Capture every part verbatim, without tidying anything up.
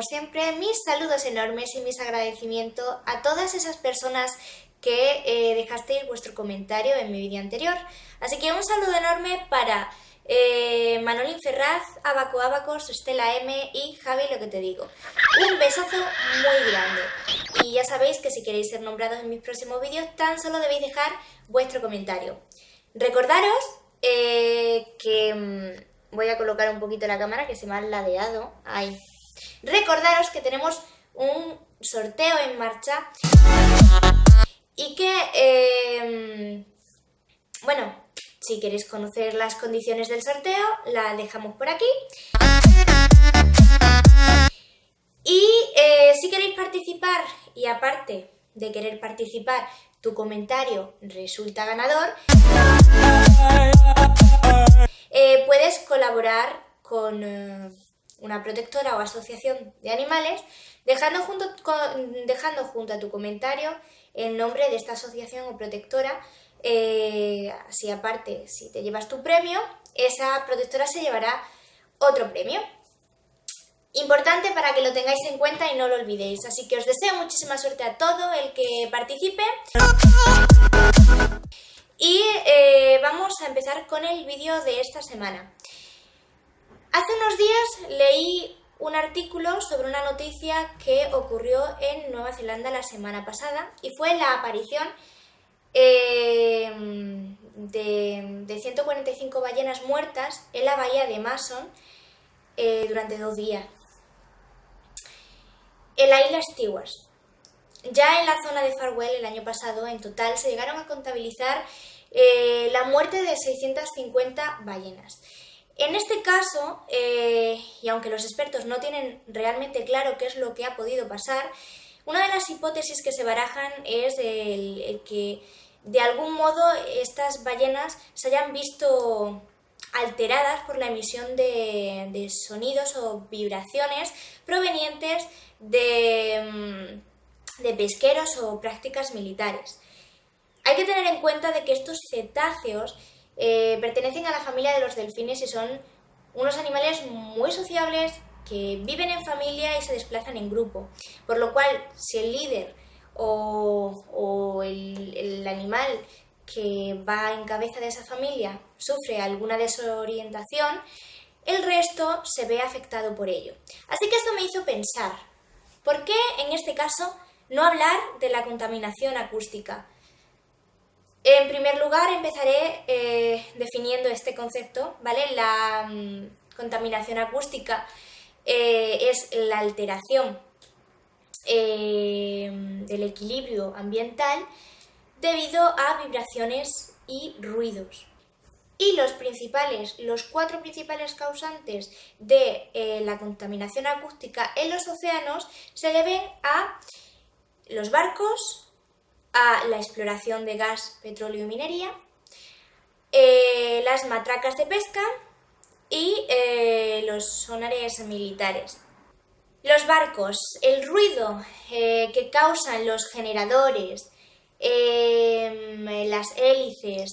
como siempre, mis saludos enormes y mis agradecimientos a todas esas personas que eh, dejasteis vuestro comentario en mi vídeo anterior. Así que un saludo enorme para eh, Manolín Ferraz, Abaco Abacos, Estela M y Javi, lo que te digo. Un besazo muy grande. Y ya sabéis que si queréis ser nombrados en mis próximos vídeos, tan solo debéis dejar vuestro comentario. Recordaros eh, que... Voy a colocar un poquito la cámara que se me ha ladeado. Ahí. Recordaros que tenemos un sorteo en marcha y que, eh, bueno, si queréis conocer las condiciones del sorteo, la dejamos por aquí. Y eh, si queréis participar, y aparte de querer participar, tu comentario resulta ganador, Eh, puedes colaborar con eh, una protectora o asociación de animales dejando junto, con, dejando junto a tu comentario el nombre de esta asociación o protectora. Eh, si aparte, si te llevas tu premio, esa protectora se llevará otro premio. Importante para que lo tengáis en cuenta y no lo olvidéis. Así que os deseo muchísima suerte a todo el que participe. Y eh, vamos a empezar con el vídeo de esta semana. Hace unos días leí un artículo sobre una noticia que ocurrió en Nueva Zelanda la semana pasada y fue la aparición eh, de, de ciento cuarenta y cinco ballenas muertas en la bahía de Mason eh, durante dos días, en la isla Stewart. Ya en la zona de Farwell el año pasado, en total, se llegaron a contabilizar eh, la muerte de seiscientas cincuenta ballenas. En este caso, eh, y aunque los expertos no tienen realmente claro qué es lo que ha podido pasar, una de las hipótesis que se barajan es el, el que de algún modo estas ballenas se hayan visto alteradas por la emisión de, de sonidos o vibraciones provenientes de... Mmm, de pesqueros o prácticas militares. Hay que tener en cuenta de que estos cetáceos eh, pertenecen a la familia de los delfines y son unos animales muy sociables que viven en familia y se desplazan en grupo, por lo cual si el líder o, o el, el animal que va en cabeza de esa familia sufre alguna desorientación, el resto se ve afectado por ello. Así que esto me hizo pensar, ¿por qué en este caso no hablar de la contaminación acústica? En primer lugar, empezaré eh, definiendo este concepto, ¿vale? La mmm, contaminación acústica eh, es la alteración eh, del equilibrio ambiental debido a vibraciones y ruidos. Y los principales, los cuatro principales causantes de eh, la contaminación acústica en los océanos se deben a los barcos, a la exploración de gas, petróleo y minería, eh, las matracas de pesca y eh, los sonares militares. Los barcos, el ruido eh, que causan los generadores, eh, las hélices,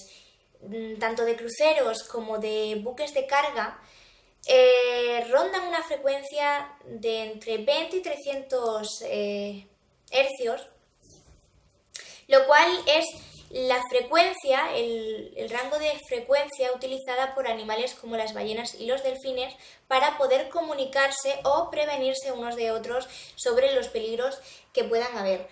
tanto de cruceros como de buques de carga, eh, rondan una frecuencia de entre veinte y trescientos eh, hercios, lo cual es la frecuencia, el, el rango de frecuencia utilizada por animales como las ballenas y los delfines para poder comunicarse o prevenirse unos de otros sobre los peligros que puedan haber.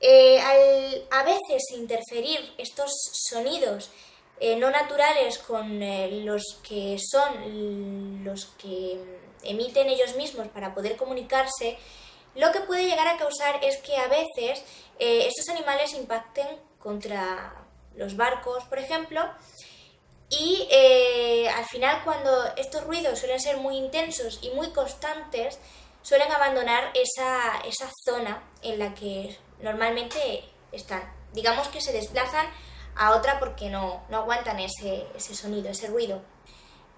Eh, al a veces interferir estos sonidos eh, no naturales con eh, los que son los que emiten ellos mismos para poder comunicarse, lo que puede llegar a causar es que a veces eh, estos animales impacten contra los barcos, por ejemplo, y eh, al final, cuando estos ruidos suelen ser muy intensos y muy constantes, suelen abandonar esa, esa zona en la que normalmente están. Digamos que se desplazan a otra porque no, no aguantan ese, ese sonido, ese ruido.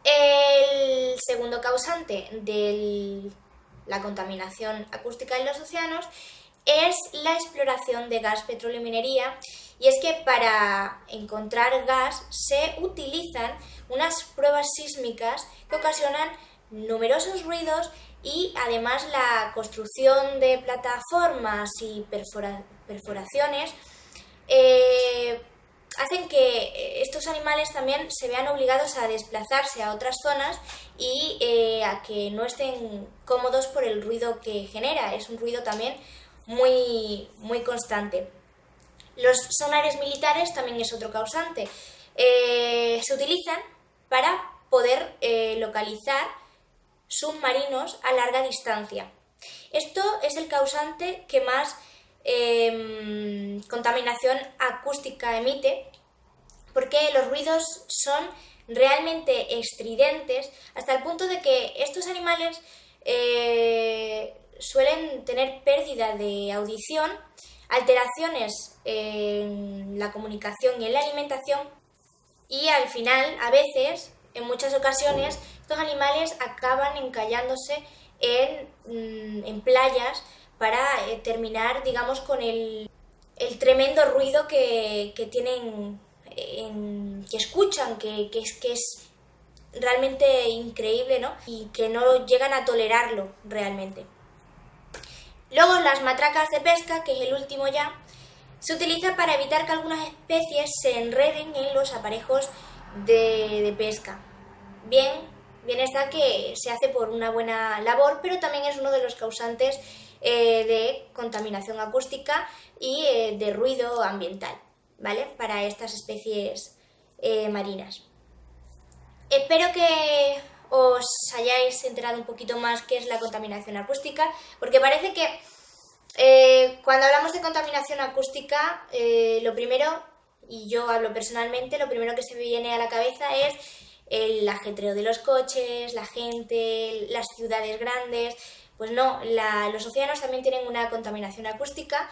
El segundo causante del... la contaminación acústica en los océanos es la exploración de gas, petróleo y minería, y es que para encontrar gas se utilizan unas pruebas sísmicas que ocasionan numerosos ruidos y además la construcción de plataformas y perfora, perforaciones eh, hacen que estos animales también se vean obligados a desplazarse a otras zonas y eh, a que no estén cómodos por el ruido que genera. Es un ruido también muy, muy constante. Los sonares militares también es otro causante. Eh, se utilizan para poder eh, localizar submarinos a larga distancia. Esto es el causante que más eh, contaminación acústica emite, porque los ruidos son realmente estridentes hasta el punto de que estos animales eh, suelen tener pérdida de audición, alteraciones en la comunicación y en la alimentación, y al final, a veces, en muchas ocasiones, estos animales acaban encallándose en, en playas para terminar, digamos, con el, el tremendo ruido que, que tienen, en, que escuchan, que, que, es, que es realmente increíble, ¿no? Y que no llegan a tolerarlo realmente. Luego, las matracas de pesca, que es el último ya, se utiliza para evitar que algunas especies se enreden en los aparejos de, de pesca. Bien, bien está que se hace por una buena labor, pero también es uno de los causantes eh, de contaminación acústica y eh, de ruido ambiental, ¿vale? Para estas especies eh, marinas. Espero que os hayáis enterado un poquito más qué es la contaminación acústica, porque parece que eh, cuando hablamos de contaminación acústica, eh, lo primero, y yo hablo personalmente, lo primero que se me viene a la cabeza es el ajetreo de los coches, la gente, las ciudades grandes. Pues no, la, los océanos también tienen una contaminación acústica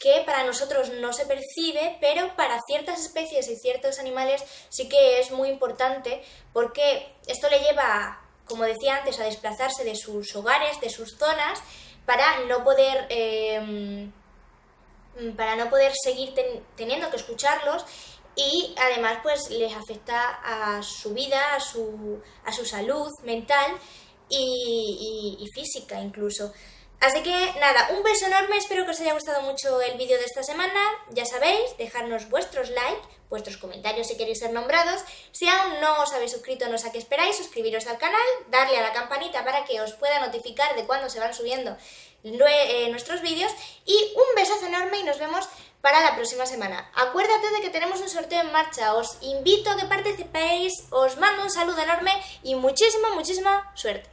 que para nosotros no se percibe, pero para ciertas especies y ciertos animales sí que es muy importante, porque esto le lleva, como decía antes, a desplazarse de sus hogares, de sus zonas, para no poder, eh, para no poder seguir ten, teniendo que escucharlos, y además pues les afecta a su vida, a su, a su salud mental y, y, y física incluso. Así que nada, un beso enorme, espero que os haya gustado mucho el vídeo de esta semana. Ya sabéis, dejadnos vuestros likes, vuestros comentarios si queréis ser nombrados. Si aún no os habéis suscrito, no sé a qué esperáis, suscribiros al canal, darle a la campanita para que os pueda notificar de cuando se van subiendo nue eh, nuestros vídeos. Y un besazo enorme y nos vemos para la próxima semana. Acuérdate de que tenemos un sorteo en marcha, os invito a que participéis, os mando un saludo enorme y muchísima, muchísima suerte.